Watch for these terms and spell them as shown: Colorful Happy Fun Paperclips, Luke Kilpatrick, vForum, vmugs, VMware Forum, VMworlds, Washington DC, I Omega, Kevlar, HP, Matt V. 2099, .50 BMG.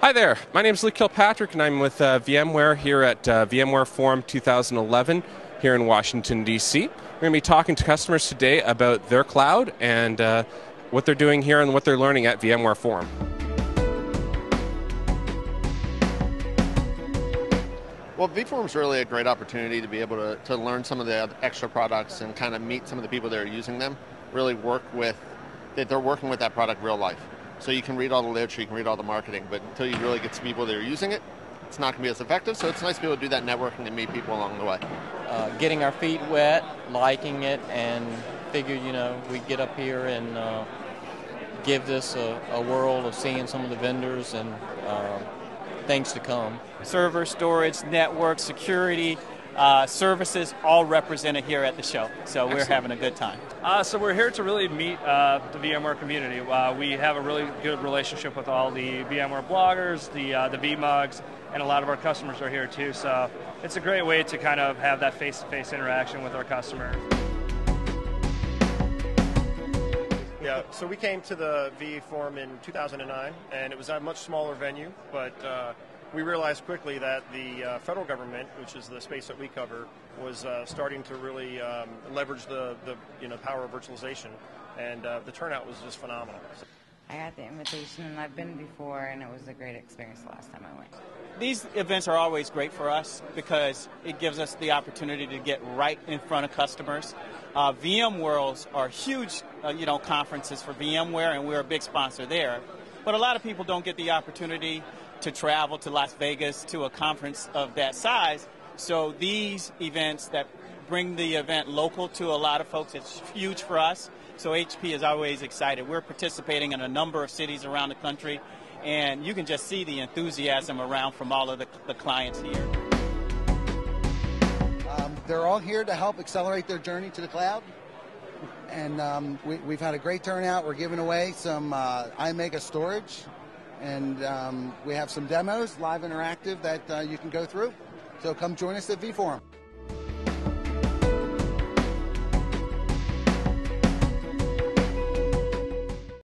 Hi there, my name is Luke Kilpatrick and I'm with VMware here at VMware Forum 2011 here in Washington DC. We're going to be talking to customers today about their cloud and what they're doing here and what they're learning at VMware Forum. Well, vForum's really a great opportunity to be able to learn some of the extra products and kind of meet some of the people that are using them, really work with, that they're working with that product real life. So you can read all the literature, you can read all the marketing, but until you really get to people that are using it, it's not going to be as effective, so it's nice to be able to do that networking and meet people along the way. Getting our feet wet, liking it, and figure, you know, we get up here and give this a world of seeing some of the vendors and things to come. Server, storage, network, security, services all represented here at the show, so we're having a good time. So we're here to really meet the VMware community. We have a really good relationship with all the VMware bloggers, the vMugs, and a lot of our customers are here too, so it's a great way to kind of have that face-to-face interaction with our customers. Yeah, so we came to the V Forum in 2009, and it was a much smaller venue, but we realized quickly that the federal government, which is the space that we cover, was starting to really leverage the power of virtualization, and the turnout was just phenomenal. I got the invitation, and I've been before, and it was a great experience the last time I went. These events are always great for us because it gives us the opportunity to get right in front of customers. VMworlds are huge, conferences for VMware, and we're a big sponsor there. But a lot of people don't get the opportunity to travel to Las Vegas to a conference of that size. So these events that bring the event local to a lot of folks, it's huge for us. So HP is always excited. We're participating in a number of cities around the country, and you can just see the enthusiasm around from all of the clients here. They're all here to help accelerate their journey to the cloud. And we've had a great turnout. We're giving away some I Omega storage. And we have some demos, live interactive, that you can go through. So come join us at vForum.